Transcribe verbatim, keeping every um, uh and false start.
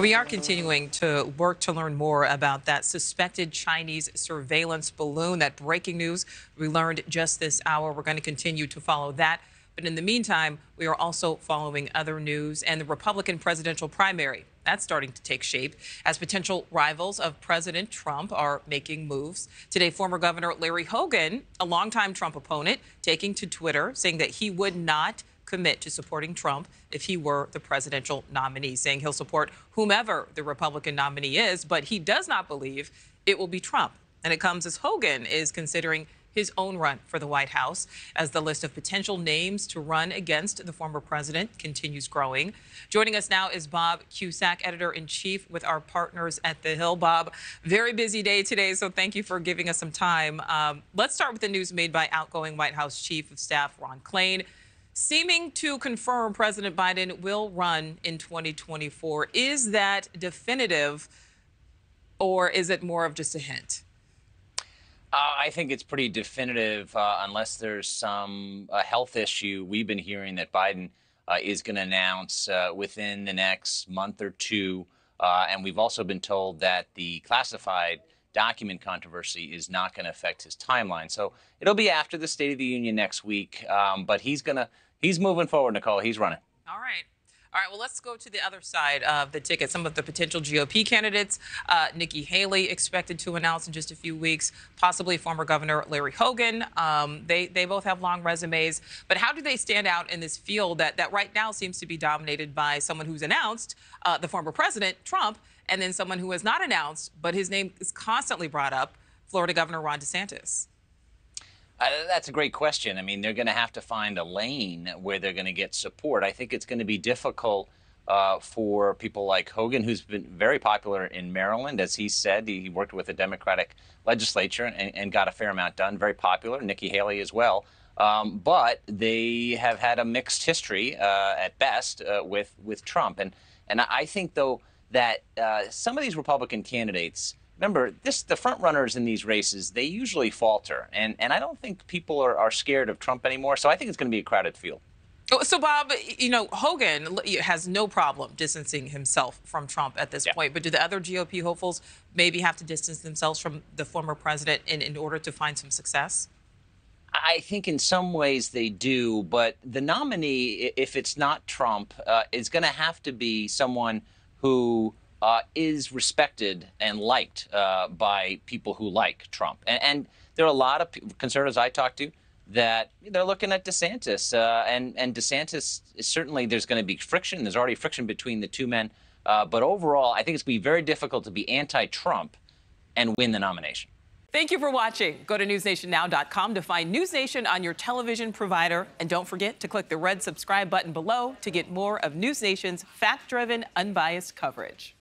We are continuing to work to learn more about that suspected Chinese surveillance balloon. That breaking news we learned just this hour. We're going to continue to follow that. But in the meantime, we are also following other news and the Republican presidential primary. That's starting to take shape as potential rivals of President Trump are making moves. Today, former Governor Larry Hogan, a longtime Trump opponent, taking to Twitter, saying that he would not commit to supporting Trump if he were the presidential nominee, saying he'll support whomever the Republican nominee is, but he does not believe it will be Trump. And it comes as Hogan is considering his own run for the White House, as the list of potential names to run against the former president continues growing. Joining us now is Bob Cusack, editor-in-chief with our partners at The Hill. Bob, very busy day today, so thank you for giving us some time. Um, let's start with the news made by outgoing White House Chief of Staff Ron Klein, seeming to confirm President Biden will run in twenty twenty-four. Is that definitive, or is it more of just a hint? Uh, I think it's pretty definitive, uh, unless there's some uh, health issue. We've been hearing that Biden uh, is going to announce uh, within the next month or two, uh, and we've also been told that the classified document controversy is not going to affect his timeline. So it'll be after the State of the Union next week. Um, but he's going to he's moving forward, Nicole. He's running. All right. All right. Well, let's go to the other side of the ticket. Some of the potential G O P candidates, uh, Nikki Haley expected to announce in just a few weeks, possibly former Governor Larry Hogan. Um, they, they both have long resumes. But how do they stand out in this field that, that right now seems to be dominated by someone who's announced, uh, the former president, Trump, and then someone who has not announced, but his name is constantly brought up, Florida Governor Ron DeSantis? Uh, that's a great question. I mean, they're going to have to find a lane where they're going to get support. I think it's going to be difficult uh, for people like Hogan, who's been very popular in Maryland. As he said, he worked with the Democratic legislature and, and got a fair amount done. Very popular. Nikki Haley as well. Um, but they have had a mixed history uh, at best uh, with, with Trump. And, and I think, though, that uh, some of these Republican candidates, remember, this the front runners in these races, they usually falter. And, and I don't think people are, are scared of Trump anymore. So I think it's going to be a crowded field. So, Bob, you know, Hogan has no problem distancing himself from Trump at this yeah. point. But do the other G O P hopefuls maybe have to distance themselves from the former president in, in order to find some success? I think in some ways they do. But the nominee, if it's not Trump, uh, is going to have to be someone who uh, is respected and liked uh, by people who like Trump. And, and there are a lot of conservatives I talk to that they're looking at DeSantis. Uh, and, and DeSantis, is certainly there's going to be friction. There's already friction between the two men. Uh, but overall, I think it's going to be very difficult to be anti-Trump and win the nomination. Thank you for watching. Go to news nation now dot com to find News Nation on your television provider. And don't forget to click the red subscribe button below to get more of News Nation's fact-driven, unbiased coverage.